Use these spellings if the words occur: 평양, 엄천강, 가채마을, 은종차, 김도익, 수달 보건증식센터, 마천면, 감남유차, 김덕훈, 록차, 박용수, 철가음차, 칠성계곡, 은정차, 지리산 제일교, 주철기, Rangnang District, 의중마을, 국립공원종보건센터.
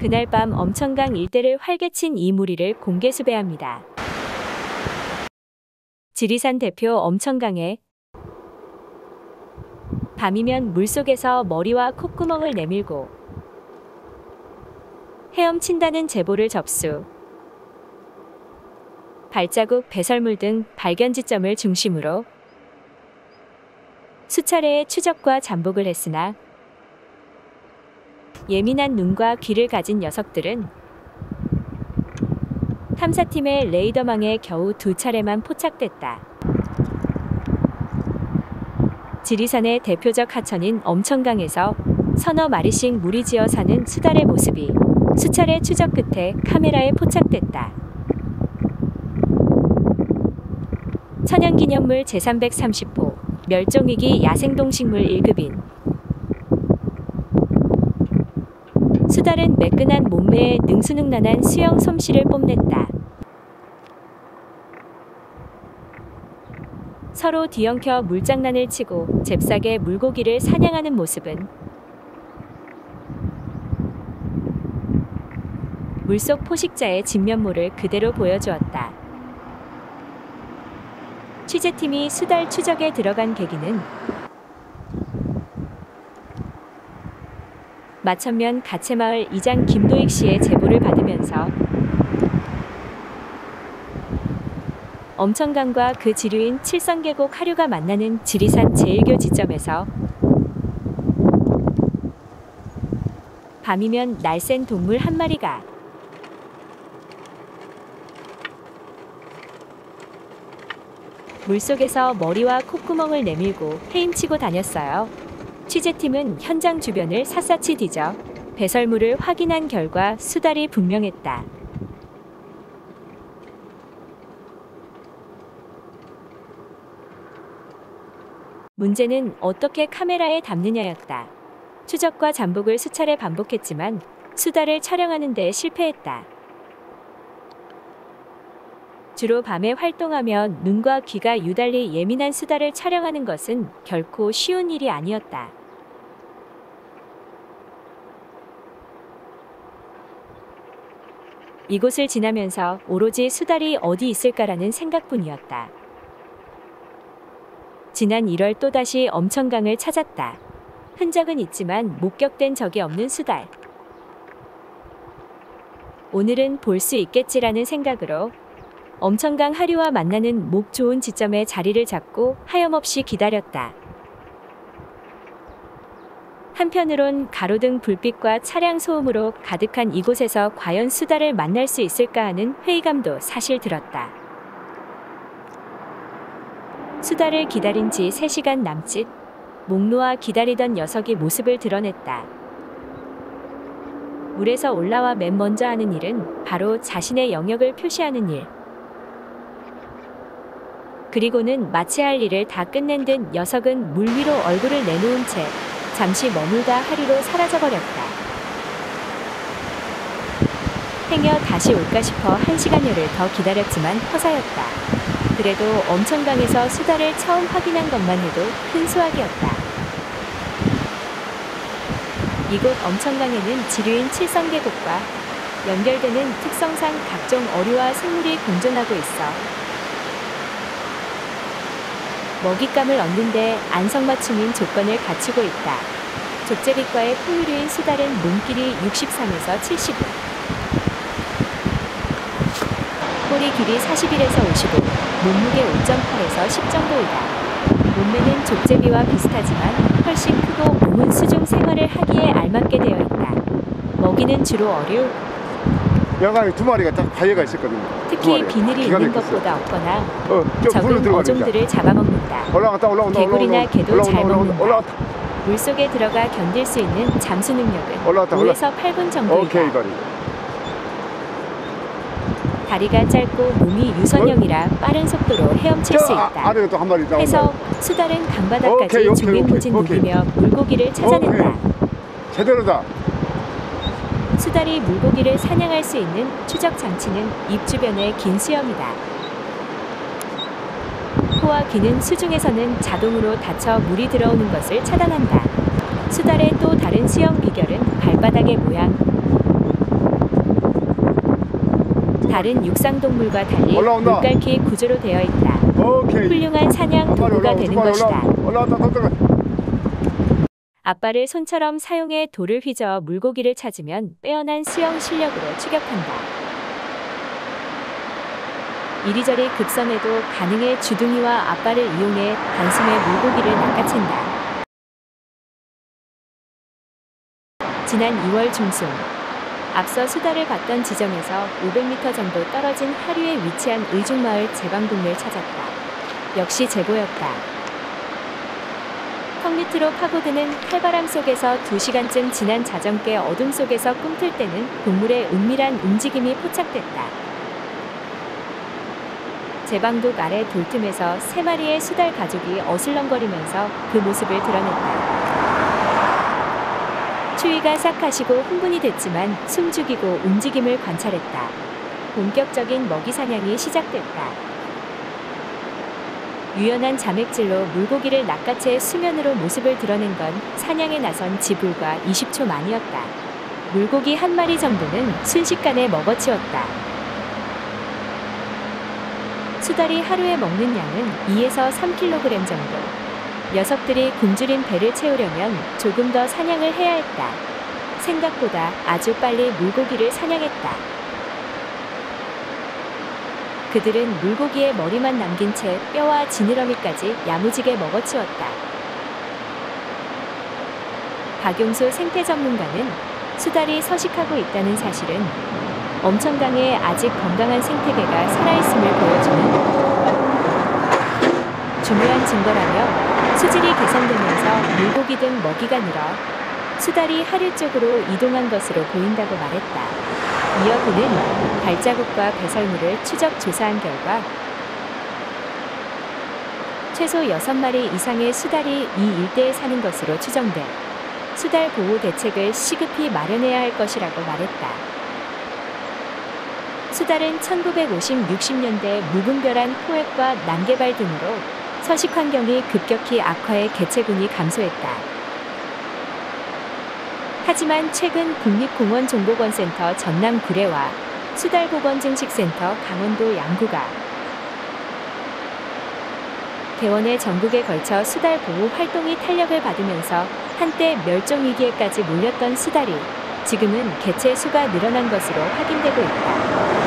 그날 밤 엄천강 일대를 활개친 이 무리를 공개 수배합니다. 지리산 대표 엄천강에 밤이면 물속에서 머리와 콧구멍을 내밀고 헤엄친다는 제보를 접수. 발자국, 배설물 등 발견 지점을 중심으로 수차례의 추적과 잠복을 했으나 예민한 눈과 귀를 가진 녀석들은 탐사팀의 레이더망에 겨우 2차례만 포착됐다. 지리산의 대표적 하천인 엄천강에서 서너 마리씩 무리지어 사는 수달의 모습이 수차례 추적 끝에 카메라에 포착됐다. 천연기념물 제330호 멸종위기 야생동식물 1급인 수달은 매끈한 몸매에 능수능란한 수영 솜씨를 뽐냈다. 서로 뒤엉켜 물장난을 치고 잽싸게 물고기를 사냥하는 모습은 물속 포식자의 진면모를 그대로 보여주었다. 취재팀이 수달 추적에 들어간 계기는 마천면 가채마을 이장 김도익 씨의 제보를 받으면서 엄천강과 그 지류인 칠성계곡 하류가 만나는 지리산 제일교 지점에서 밤이면 날쌘 동물 한 마리가 물속에서 머리와 콧구멍을 내밀고 헤엄치고 다녔어요. 취재팀은 현장 주변을 샅샅이 뒤져 배설물을 확인한 결과 수달이 분명했다. 문제는 어떻게 카메라에 담느냐였다. 추적과 잠복을 수차례 반복했지만 수달을 촬영하는 데 실패했다. 주로 밤에 활동하며 눈과 귀가 유달리 예민한 수달을 촬영하는 것은 결코 쉬운 일이 아니었다. 이곳을 지나면서 오로지 수달이 어디 있을까라는 생각뿐이었다. 지난 1월 또다시 엄천강을 찾았다. 흔적은 있지만 목격된 적이 없는 수달. 오늘은 볼 수 있겠지라는 생각으로 엄천강 하류와 만나는 목 좋은 지점에 자리를 잡고 하염없이 기다렸다. 한편으론 가로등 불빛과 차량 소음으로 가득한 이곳에서 과연 수달을 만날 수 있을까 하는 회의감도 사실 들었다. 수달을 기다린 지 3시간 남짓, 목 놓아 기다리던 녀석이 모습을 드러냈다. 물에서 올라와 맨 먼저 하는 일은 바로 자신의 영역을 표시하는 일. 그리고는 마치 할 일을 다 끝낸 듯 녀석은 물 위로 얼굴을 내놓은 채 잠시 머물다 하류로 사라져버렸다. 행여 다시 올까 싶어 1시간여를 더 기다렸지만 허사였다. 그래도 엄천강에서 수달을 처음 확인한 것만 해도 큰 수확이었다. 이곳 엄천강에는 지류인 칠성계곡과 연결되는 특성상 각종 어류와 생물이 공존하고 있어 먹잇감을 얻는 데 안성맞춤인 조건을 갖추고 있다. 족제비과의 포유류인 수달은 몸길이 63에서 75, 꼬리 길이 41에서 55, 몸무게 5.8에서 10 정도이다. 몸매는 족제비와 비슷하지만 훨씬 크고 몸은 수중 생활을 하기에 알맞게 되어 있다. 먹이는 주로 어류, 야간에 2마리가 딱 바위가 있었거든요. 특히 비늘이 있는 것보다 없거나 적은 어종들을 잡아먹는다. 개구리나 개도 잘 먹는다. 물속에 들어가 견딜 수 있는 잠수 능력은 5에서 8분 정도이다. 다리가 짧고 몸이 유선형이라 빠른 속도로 헤엄칠 수 있다. 해서 수달은 강바닥까지 조개빛을 누비며 물고기를 찾아낸다. 제대로다. 수달이 물고기를 사냥할 수 있는 추적 장치는 입 주변의 긴 수염이다. 코와 귀는 수중에서는 자동으로 닫혀 물이 들어오는 것을 차단한다. 수달의 또 다른 수영 비결은 발바닥의 모양. 다른 육상동물과 달리 물갈퀴 구조로 되어 있다. 오케이. 훌륭한 사냥 도구가 되는 것이다. 앞발을 손처럼 사용해 돌을 휘저어 물고기를 찾으면 빼어난 수영 실력으로 추격한다. 이리저리 급선해도 가능해 주둥이와 앞발을 이용해 단숨에 물고기를 낚아챈다. 지난 2월 중순, 앞서 수달을 봤던 지점에서 500m 정도 떨어진 하류에 위치한 의중마을 제방동을 찾았다. 역시 재고였다. 턱 밑으로 파고드는 칼바람 속에서 2시간쯤 지난 자정께 어둠 속에서 꿈틀 때는 동물의 은밀한 움직임이 포착됐다. 제방독 아래 돌틈에서 3마리의 수달 가족이 어슬렁거리면서 그 모습을 드러냈다. 추위가 싹 가시고 흥분이 됐지만 숨죽이고 움직임을 관찰했다. 본격적인 먹이 사냥이 시작됐다. 유연한 자맥질로 물고기를 낚아채 수면으로 모습을 드러낸 건 사냥에 나선 지불과 20초 만이었다. 물고기 한 마리 정도는 순식간에 먹어치웠다. 수달이 하루에 먹는 양은 2에서 3kg 정도. 녀석들이 굶주린 배를 채우려면 조금 더 사냥을 해야 했다. 생각보다 아주 빨리 물고기를 사냥했다. 그들은 물고기의 머리만 남긴 채 뼈와 지느러미까지 야무지게 먹어치웠다. 박용수 생태 전문가는 수달이 서식하고 있다는 사실은 엄천강에 아직 건강한 생태계가 살아있음을 보여주는 중요한 증거라며 수질이 개선되면서 물고기 등 먹이가 늘어 수달이 하류 쪽으로 이동한 것으로 보인다고 말했다. 이어 그는 발자국과 배설물을 추적 조사한 결과 최소 6마리 이상의 수달이 이 일대에 사는 것으로 추정돼 수달 보호 대책을 시급히 마련해야 할 것이라고 말했다. 수달은 1950-60년대 무분별한 포획과 난개발 등으로 서식 환경이 급격히 악화해 개체군이 감소했다. 하지만 최근 국립공원종보건센터 전남 구례와 수달 보건증식센터 강원도 양구가 개원해 전국에 걸쳐 수달 보호 활동이 탄력을 받으면서 한때 멸종 위기에까지 몰렸던 수달이 지금은 개체 수가 늘어난 것으로 확인되고 있다.